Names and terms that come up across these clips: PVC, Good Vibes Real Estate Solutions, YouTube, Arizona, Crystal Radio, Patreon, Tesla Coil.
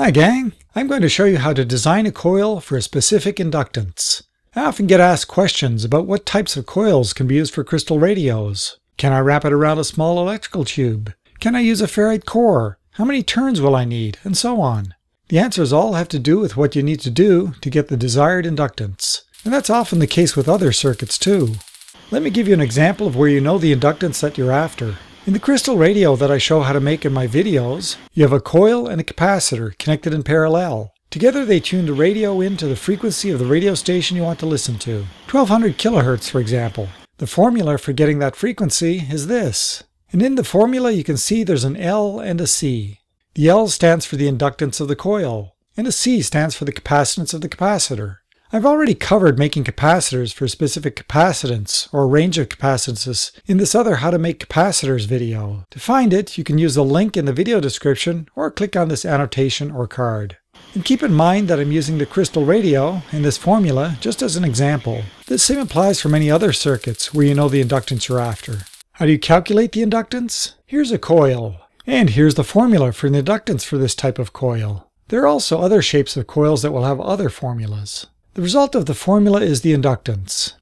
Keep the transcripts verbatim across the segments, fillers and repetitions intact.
Hi gang, I'm going to show you how to design a coil for a specific inductance. I often get asked questions about what types of coils can be used for crystal radios. Can I wrap it around a small electrical tube? Can I use a ferrite core? How many turns will I need? And so on. The answers all have to do with what you need to do to get the desired inductance. And that's often the case with other circuits too. Let me give you an example of where you know the inductance that you're after. In the crystal radio that I show how to make in my videos, you have a coil and a capacitor connected in parallel. Together they tune the radio in to the frequency of the radio station you want to listen to. twelve hundred kilohertz, for example. The formula for getting that frequency is this. And in the formula you can see there's an L and a C. The L stands for the inductance of the coil, and a C stands for the capacitance of the capacitor. I've already covered making capacitors for specific capacitance or range of capacitances in this other How to Make Capacitors video. To find it, you can use the link in the video description or click on this annotation or card. And keep in mind that I'm using the crystal radio in this formula just as an example. This same applies for many other circuits where you know the inductance you're after. How do you calculate the inductance? Here's a coil. And here's the formula for the inductance for this type of coil. There are also other shapes of coils that will have other formulas. The result of the formula is the inductance.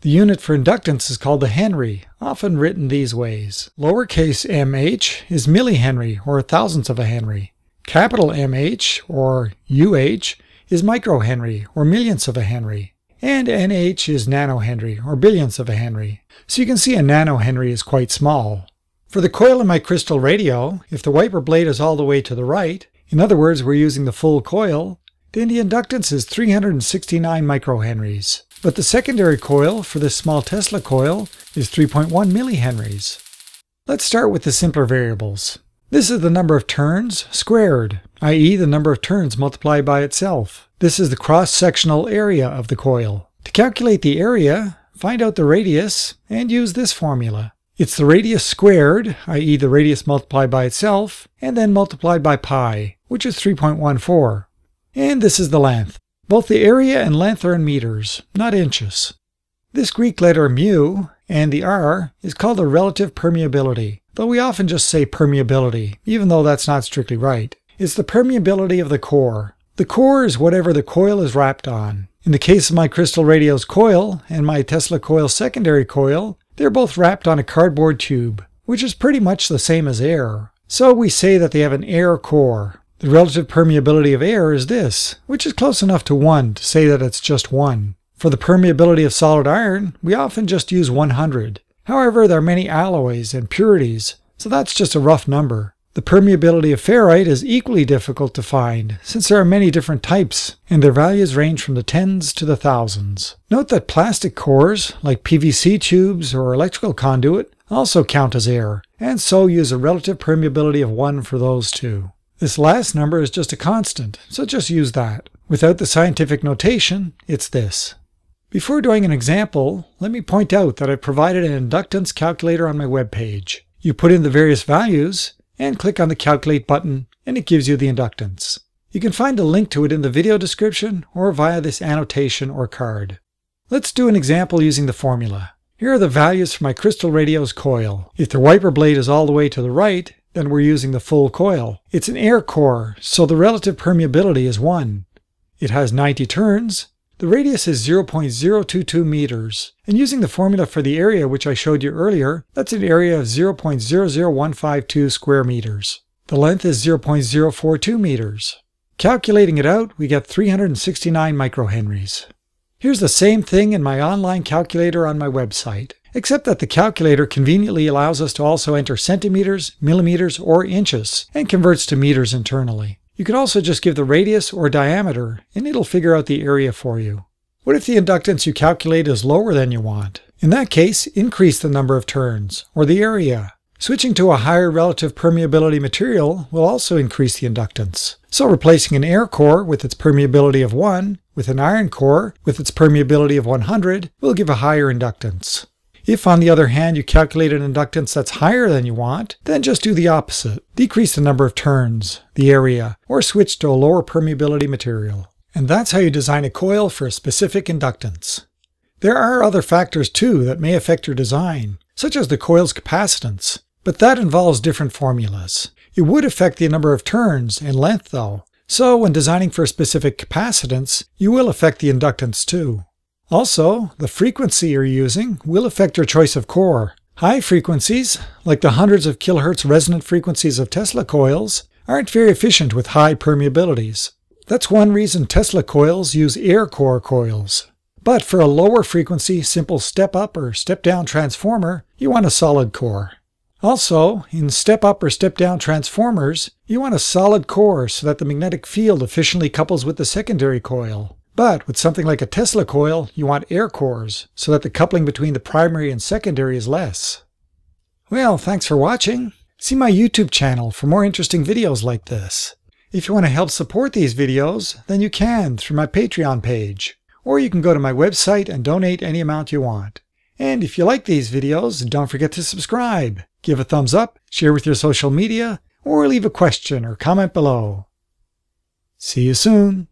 The unit for inductance is called the Henry, often written these ways. Lowercase m h is millihenry, or a thousandth of a henry. Capital M H, or U H, is microhenry, or millionths of a henry. And N H is nanohenry, or billionths of a henry. So you can see a nanohenry is quite small. For the coil in my crystal radio, if the wiper blade is all the way to the right, in other words we're using the full coil, then the inductance is three hundred sixty-nine microhenries. But the secondary coil for this small Tesla coil is three point one millihenries. Let's start with the simpler variables. This is the number of turns squared, that is the number of turns multiplied by itself. This is the cross-sectional area of the coil. To calculate the area, find out the radius and use this formula. It's the radius squared, that is the radius multiplied by itself, and then multiplied by pi, which is three point one four. And this is the length. Both the area and length are in meters, not inches. This Greek letter mu and the r is called the relative permeability, though we often just say permeability, even though that's not strictly right. It's the permeability of the core. The core is whatever the coil is wrapped on. In the case of my crystal radio's coil and my Tesla coil secondary coil, they're both wrapped on a cardboard tube, which is pretty much the same as air. So we say that they have an air core. The relative permeability of air is this, which is close enough to one to say that it's just one. For the permeability of solid iron, we often just use one hundred. However, there are many alloys and purities, so that's just a rough number. The permeability of ferrite is equally difficult to find, since there are many different types, and their values range from the tens to the thousands. Note that plastic cores, like P V C tubes or electrical conduit, also count as air, and so use a relative permeability of one for those two. This last number is just a constant, so just use that. Without the scientific notation, it's this. Before doing an example, let me point out that I provided an inductance calculator on my webpage. You put in the various values, and click on the Calculate button, and it gives you the inductance. You can find a link to it in the video description, or via this annotation or card. Let's do an example using the formula. Here are the values for my crystal radio's coil. If the wiper blade is all the way to the right, then we're using the full coil. It's an air core, so the relative permeability is one. It has ninety turns. The radius is zero point zero two two meters. And using the formula for the area which I showed you earlier, that's an area of zero point zero zero one five two square meters. The length is zero point zero four two meters. Calculating it out, we get three hundred sixty-nine microhenries. Here's the same thing in my online calculator on my website, except that the calculator conveniently allows us to also enter centimeters, millimeters, or inches, and converts to meters internally. You can also just give the radius or diameter, and it'll figure out the area for you. What if the inductance you calculate is lower than you want? In that case, increase the number of turns, or the area. Switching to a higher relative permeability material will also increase the inductance. So replacing an air core with its permeability of one with an iron core with its permeability of one hundred will give a higher inductance. If, on the other hand, you calculate an inductance that's higher than you want, then just do the opposite. Decrease the number of turns, the area, or switch to a lower permeability material. And that's how you design a coil for a specific inductance. There are other factors too that may affect your design, such as the coil's capacitance, but that involves different formulas. It would affect the number of turns and length though, So when designing for a specific capacitance, you will affect the inductance too. Also, the frequency you're using will affect your choice of core. High frequencies, like the hundreds of kilohertz resonant frequencies of Tesla coils, aren't very efficient with high permeabilities. That's one reason Tesla coils use air core coils. But for a lower frequency simple step-up or step-down transformer, you want a solid core. Also, in step-up or step-down transformers, you want a solid core so that the magnetic field efficiently couples with the secondary coil. But with something like a Tesla coil, you want air cores, so that the coupling between the primary and secondary is less. Well, thanks for watching. See my YouTube channel for more interesting videos like this. If you want to help support these videos, then you can through my Patreon page. Or you can go to my website and donate any amount you want. And if you like these videos, don't forget to subscribe, give a thumbs up, share with your social media, or leave a question or comment below. See you soon!